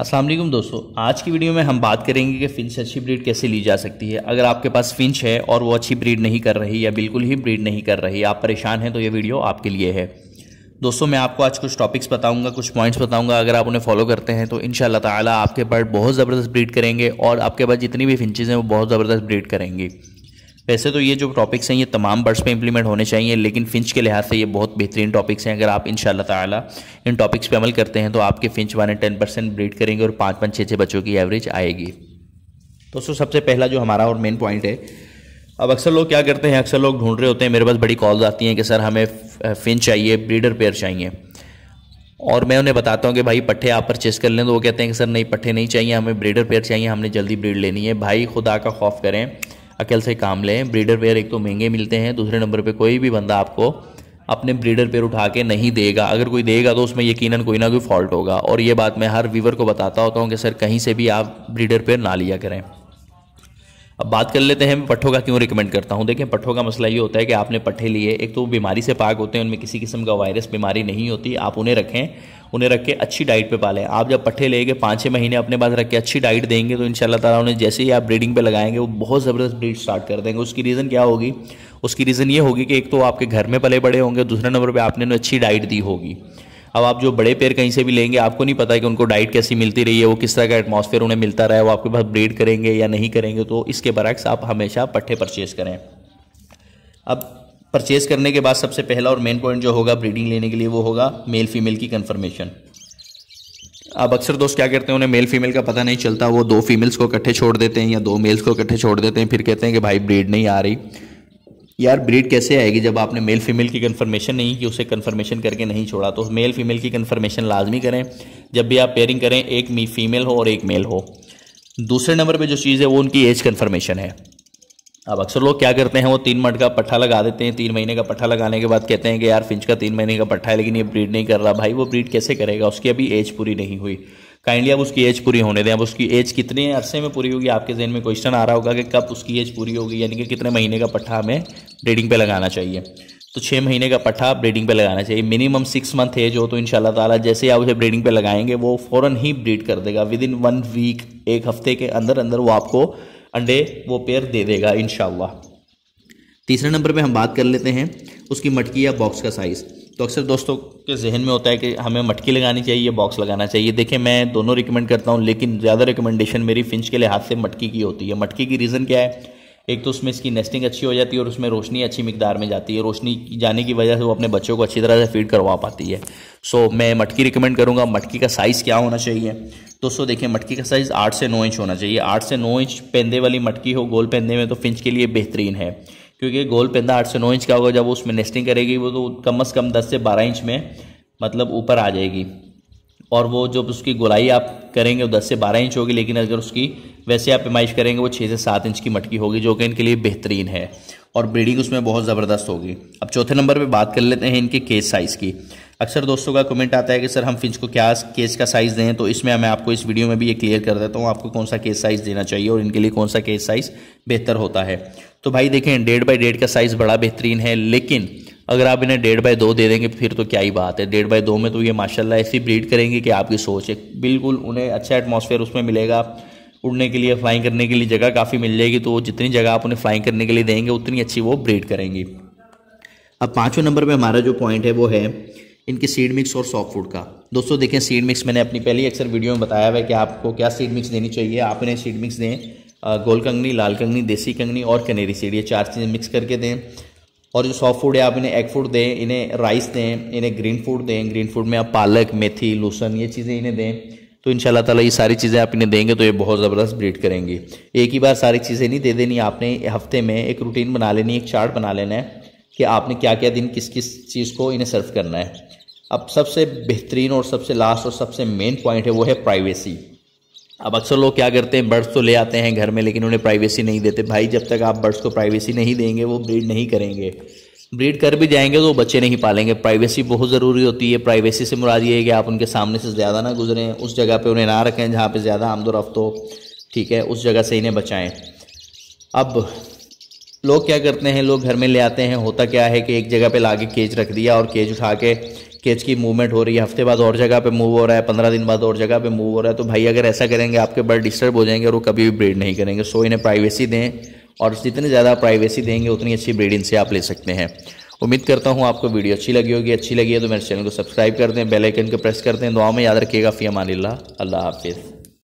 अस्सलाम वालेकुम दोस्तों, आज की वीडियो में हम बात करेंगे कि फिंच अच्छी ब्रीड कैसे ली जा सकती है। अगर आपके पास फिंच है और वो अच्छी ब्रीड नहीं कर रही या बिल्कुल ही ब्रीड नहीं कर रही, आप परेशान हैं, तो ये वीडियो आपके लिए है। दोस्तों, मैं आपको आज कुछ टॉपिक्स बताऊंगा, कुछ पॉइंट्स बताऊंगा। अगर आप उन्हें फॉलो करते हैं तो इंशाल्लाह ताला आपके बर्ड बहुत ज़बरदस्त ब्रीड करेंगे और आपके पास जितनी भी फिंचेज़ हैं वो बहुत ज़बरदस्त ब्रीड करेंगी। वैसे तो ये जो टॉपिक्स हैं ये तमाम बर्ड्स पे इंप्लीमेंट होने चाहिए, लेकिन फिंच के लिहाज से ये बहुत बेहतरीन टॉपिक्स हैं। अगर आप इंशाल्लाह ताला इन टॉपिक्स पे अमल करते हैं तो आपके फिंच वाले 10% ब्रीड करेंगे और 5-5, 6-6 बच्चों की एवरेज आएगी। दोस्तों, सबसे पहला जो हमारा और मेन पॉइंट है, अब अक्सर लोग क्या करते हैं, अक्सर लोग ढूंढ रहे होते हैं, मेरे पास बड़ी कॉल्स आती हैं कि सर हमें फिंच चाहिए, ब्रीडर पेयर चाहिए, और मैं उन्हें बताता हूँ कि भाई पट्ठे आप परचेस कर लें, तो वो कहते हैं कि सर नहीं, पट्ठे नहीं चाहिए, हमें ब्रीडर पेयर चाहिए, हमने जल्दी ब्रीड लेनी है। भाई खुदा का खौफ करें, अकल से काम लें। ब्रीडर पेयर एक तो महंगे मिलते हैं, दूसरे नंबर पे कोई भी बंदा आपको अपने ब्रीडर पेयर उठा के नहीं देगा। अगर कोई देगा तो उसमें यकीनन कोई ना कोई फॉल्ट होगा। और ये बात मैं हर व्यूवर को बताता होता हूँ कि सर कहीं से भी आप ब्रीडर पेयर ना लिया करें। अब बात कर लेते हैं मैं पट्ठों का क्यों रिकमेंड करता हूँ। देखिए, पट्ठों का मसला ये होता है कि आपने पट्ठे लिए, एक तो वो बीमारी से पाक होते हैं, उनमें किसी किस्म का वायरस बीमारी नहीं होती। आप उन्हें रखें, उन्हें रख के अच्छी डाइट पे पालें। आप जब पट्ठे लेके 5-6 महीने अपने पास रख के अच्छी डाइट देंगे तो इंशाल्लाह ताला उन्हें जैसे ही आप ब्रीडिंग पे लगाएंगे वो बहुत ज़बरदस्त ब्रीड स्टार्ट कर देंगे। उसकी रीज़न क्या होगी? उसकी रीज़न ये होगी कि एक तो आपके घर में पले बड़े होंगे, दूसरे नंबर पर आपने उन्हें अच्छी डाइट दी होगी। अब आप जो बड़े पेड़ कहीं से भी लेंगे, आपको नहीं पता कि उनको डाइट कैसी मिलती रही है, वो किस तरह का एटमॉस्फेयर उन्हें मिलता रहा है, वो आपके पास ब्रीड करेंगे या नहीं करेंगे। तो इसके बरक्स आप हमेशा पट्ठे परचेस करें। अब परचेस करने के बाद सबसे पहला और मेन पॉइंट जो होगा ब्रीडिंग लेने के लिए वो होगा मेल फीमेल की कन्फर्मेशन। अब अक्सर दोस्त क्या करते हैं, उन्हें मेल फीमेल का पता नहीं चलता, वो 2 फीमेल्स को इकट्ठे छोड़ देते हैं या 2 मेल्स को इकट्ठे छोड़ देते हैं, फिर कहते हैं कि भाई ब्रीड नहीं आ रही। यार ब्रीड कैसे आएगी जब आपने मेल फीमेल की कंफर्मेशन नहीं की, उसे कंफर्मेशन करके नहीं छोड़ा। तो मेल फीमेल की कंफर्मेशन लाजमी करें जब भी आप पेयरिंग करें, एक फीमेल हो और एक मेल हो। दूसरे नंबर पे जो चीज़ है वो उनकी एज कंफर्मेशन है। अब अक्सर लोग क्या करते हैं, वो 3 महीने का पट्ठा लगा देते हैं। 3 महीने का पट्ठा लगाने के बाद कहते हैं कि यार फिंच का 3 महीने का पट्ठा है लेकिन ये ब्रीड नहीं कर रहा। भाई वो ब्रीड कैसे करेगा, उसकी अभी एज पूरी नहीं हुई। काइंडली अब उसकी एज पूरी होने दें। अब उसकी एज कितने अरसे में पूरी होगी, आपके जहन में क्वेश्चन आ रहा होगा कि कब उसकी एज पूरी होगी, यानी कि कितने महीने का पट्ठा हमें ब्रीडिंग पे लगाना चाहिए। तो 6 महीने का पट्ठा ब्रीडिंग पे लगाना चाहिए, मिनिमम 6 मंथ एज हो तो इंशाल्लाह ताला जैसे आप उसे ब्रीडिंग पे लगाएंगे वो फ़ौरन ही ब्रीड कर देगा। विदिन 1 वीक, एक हफ्ते के अंदर अंदर वो आपको अंडे, वो पेयर दे देगा इंशाल्लाह। तीसरे नंबर पर हम बात कर लेते हैं उसकी मटकी या बॉक्स का साइज़। तो अक्सर दोस्तों के जहन में होता है कि हमें मटकी लगानी चाहिए, बॉक्स लगाना चाहिए। देखिए, मैं दोनों रिकमेंड करता हूँ, लेकिन ज़्यादा रिकमेंडेशन मेरी फिंच के लिहाज से मटकी की होती है। मटकी की रीज़न क्या है, एक तो उसमें इसकी नेस्टिंग अच्छी हो जाती है और उसमें रोशनी अच्छी मिकदार में जाती है। रोशनी जाने की वजह से वो अपने बच्चों को अच्छी तरह से फीड करवा पाती है। सो मैं मटकी रिकमेंड करूँगा। मटकी का साइज़ क्या होना चाहिए दोस्तों? देखिए, मटकी का साइज़ 8 से 9 इंच होना चाहिए। 8 से 9 इंच पेंदे वाली मटकी हो, गोल पेंदे में, तो फिंच के लिए बेहतरीन है, क्योंकि गोल पेंदा 8 से 9 इंच का होगा। जब उसमें नेस्टिंग करेगी वो तो कम से कम 10 से 12 इंच में, मतलब ऊपर आ जाएगी। और वो जब उसकी गोलाई आप करेंगे वो 10 से 12 इंच होगी, लेकिन अगर उसकी वैसे आप पैमाइश करेंगे वो 6 से 7 इंच की मटकी होगी, जो कि इनके लिए बेहतरीन है और ब्रीडिंग उसमें बहुत ज़बरदस्त होगी। अब चौथे नंबर पर बात कर लेते हैं इनके केज साइज़ की। अक्सर दोस्तों का कमेंट आता है कि सर हम फिंच को क्या केज का साइज़ दें, तो इसमें मैं आपको इस वीडियो में भी ये क्लियर कर देता हूँ आपको कौन सा केज साइज़ देना चाहिए और इनके लिए कौन सा केज साइज़ बेहतर होता है। तो भाई देखें, 1.5 by 1.5 का साइज़ बड़ा बेहतरीन है, लेकिन अगर आप इन्हें 1.5 by 2 दे देंगे फिर तो क्या ही बात है। 1.5 by 2 में तो ये माशाल्लाह ऐसी ब्रीड करेंगे कि आपकी सोच है, बिल्कुल उन्हें अच्छा एटमॉस्फेयर उसमें मिलेगा, उड़ने के लिए, फ्लाइंग करने के लिए जगह काफ़ी मिल जाएगी। तो जितनी जगह आप उन्हें फ्लाइंग करने के लिए देंगे उतनी अच्छी वो ब्रीड करेंगी। अब पाँचवें नंबर पर हमारा जो पॉइंट है वो है इनके सीड मिक्स और सॉफ्ट फूड का। दोस्तों देखें, सीड मिक्स मैंने अपनी पहली अक्सर वीडियो में बताया हुआ है कि आपको क्या सीड मिक्स देनी चाहिए। आप इन्हें सीड मिक्स दें गोल कंगनी, लाल कंगनी, देसी कंगनी और कनेरी सीड, ये 4 चीज़ें मिक्स करके दें। और जो सॉफ्ट फूड है आप इन्हें एग फूड दें, इन्हें राइस दें, इन्हें ग्रीन फूड दें। ग्रीन फूड में आप पालक, मेथी, लहसुन, ये चीज़ें इन्हें दें। तो इंशाल्लाह ताला ये सारी चीज़ें आप इन्हें देंगे तो ये बहुत ज़बरदस्त ब्रीड करेंगे। एक ही बार सारी चीज़ें नहीं दे देनी, आपने हफ्ते में एक रूटीन बना लेनी, एक चार्ट बना लेना है कि आपने क्या क्या दिन किस किस चीज़ को इन्हें सर्व करना है। अब सबसे बेहतरीन और सबसे लास्ट और सबसे मेन पॉइंट है वो है प्राइवेसी। अब अक्सर लोग क्या करते हैं, बर्ड्स तो ले आते हैं घर में लेकिन उन्हें प्राइवेसी नहीं देते। भाई जब तक आप बर्ड्स को प्राइवेसी नहीं देंगे वो ब्रीड नहीं करेंगे, ब्रीड कर भी जाएंगे तो बच्चे नहीं पालेंगे। प्राइवेसी बहुत ज़रूरी होती है। प्राइवेसी से मुराद ये है कि आप उनके सामने से ज़्यादा ना गुजरें, उस जगह पर उन्हें ना रखें जहाँ पर ज़्यादा आमदोरफ्त हो, ठीक है, उस जगह से इन्हें बचाएँ। अब लोग क्या करते हैं, लोग घर में ले आते हैं, होता क्या है कि एक जगह पे लाके केज रख दिया और केज उठा के स्केच की मूवमेंट हो रही है, हफ्ते बाद और जगह पे मूव हो रहा है, 15 दिन बाद और जगह पे मूव हो रहा है, तो भाई अगर ऐसा करेंगे आपके बर्ड डिस्टर्ब हो जाएंगे और वो कभी भी ब्रीड नहीं करेंगे। सो इन्हें प्राइवेसी दें और जितनी ज़्यादा प्राइवेसी देंगे उतनी अच्छी ब्रीड इनसे आप ले सकते हैं। उम्मीद करता हूँ आपको वीडियो अच्छी लगी होगी। अच्छी लगी है तो मेरे चैनल को सब्सक्राइब कर दें, बेल आइकन को प्रेस कर दें। दुआ में याद रखिएगा। फी अमानिल्लाह, अल्लाह हाफिज़।